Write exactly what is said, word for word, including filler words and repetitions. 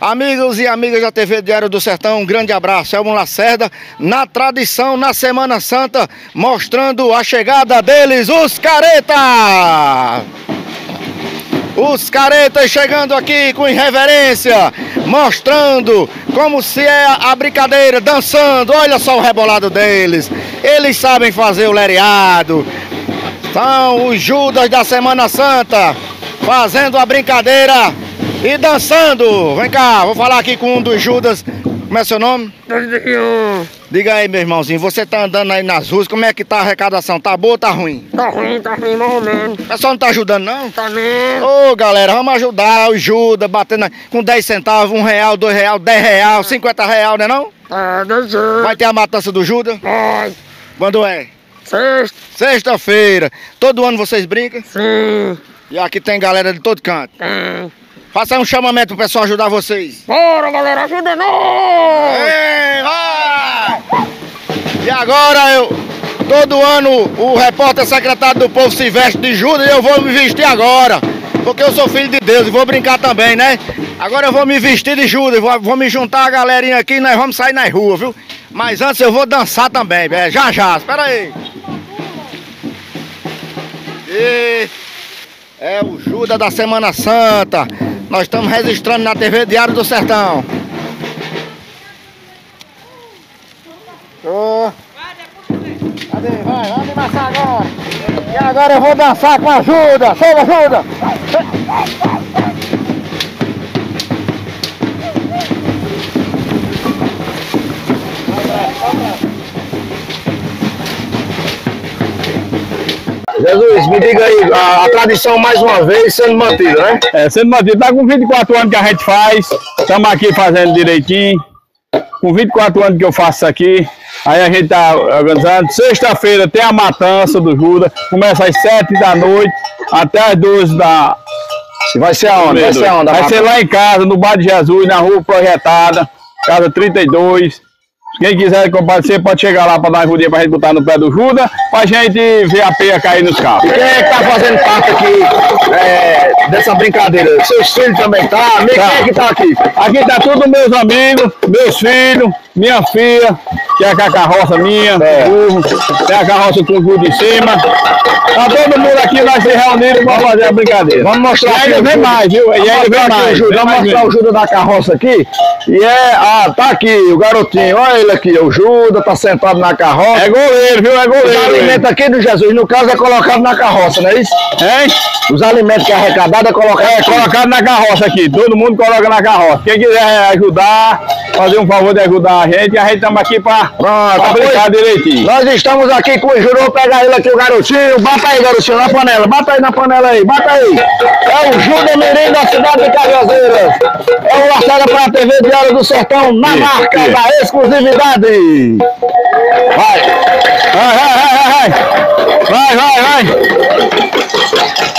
Amigos e amigas da T V Diário do Sertão, um grande abraço. Émo Lacerda, na tradição, na Semana Santa, mostrando a chegada deles, os caretas! Os caretas chegando aqui com irreverência, mostrando como se é a brincadeira, dançando. Olha só o rebolado deles, eles sabem fazer o lereado. São os Judas da Semana Santa, fazendo a brincadeira e dançando. Vem cá, vou falar aqui com um dos Judas. Como é seu nome? Diga aí, meu irmãozinho, você tá andando aí nas ruas, como é que tá a arrecadação? Tá boa ou tá ruim? Tá ruim, tá ruim, mais ou menos. O pessoal não tá ajudando, não? Tá não. Ô, galera, vamos ajudar os Judas, batendo com dez centavos, um real, dois real, dez real, cinquenta real, né não? É, dez. Vai ter a matança do Judas? Vai. Quando é? Sexta. Sexta-feira. Todo ano vocês brincam? Sim. E aqui tem galera de todo canto? Tem. Faça um chamamento pro pessoal ajudar vocês. Bora, galera, ajuda nós! Ei, vai! E agora, eu, todo ano, o repórter secretário do povo se veste de Judas e eu vou me vestir agora. Porque eu sou filho de Deus e vou brincar também, né? Agora eu vou me vestir de Judas, vou, vou me juntar a galerinha aqui e nós vamos sair nas ruas, viu? Mas antes eu vou dançar também, é, já já, espera aí. E é o Judas da Semana Santa. Nós estamos registrando na T V Diário do Sertão. Oh. Cadê? Vai, vamos dançar agora. E agora eu vou dançar com a Judas. Chega, Judas! Jesus, me diga aí, a, a tradição mais uma vez sendo mantida, né? É, sendo mantida. Tá com vinte e quatro anos que a gente faz, estamos aqui fazendo direitinho. Com vinte e quatro anos que eu faço isso aqui, aí a gente tá organizando. Sexta-feira tem a matança do Judas, começa às sete da noite até às doze da... Vai ser aonde? Vai ser aonde? Vai ser lá em casa, no Bar de Jesus, na Rua Projetada, Casa trinta e dois. Quem quiser comparecer pode chegar lá para dar uma ajudinha para a gente botar no pé do Judas, para a gente ver a peia cair nos carros. E quem é que tá fazendo parte aqui é, dessa brincadeira? Seus filhos também tá? Amigo, tá. Quem é que tá aqui? Aqui tá tudo meus amigos, meus filhos, minha filha, que é a carroça minha, é. Burro, tem a carroça com o burro de cima. Tá todo mundo aqui, nós se reunimos para fazer a brincadeira. Vamos mostrar e ainda vem mais, viu? E ainda vem mais. Vamos mostrar o Judas da carroça aqui. E é, ah, tá aqui o garotinho, olha ele aqui, o Judas tá sentado na carroça. É goleiro, viu? É goleiro. Os alimentos aqui do Jesus, no caso, é colocado na carroça, não é isso? Hein? Os alimentos que é arrecadado é colocado, é, colocado na carroça aqui. Todo mundo coloca na carroça. Quem quiser ajudar, fazer um favor de ajudar a gente, a gente estamos aqui para brincar direitinho. Nós estamos aqui com o Judas, vou pegar ele aqui, o garotinho. Bata aí, garotinho, na panela. Bata aí na panela aí, bata aí. É o Judas Mirim da cidade de Cajazeiras. É o Marcelo para a T V Diário do Sertão, na isso, marca isso. Da exclusividade. Vai! Vai, vai, vai, vai! Vai, vai, vai!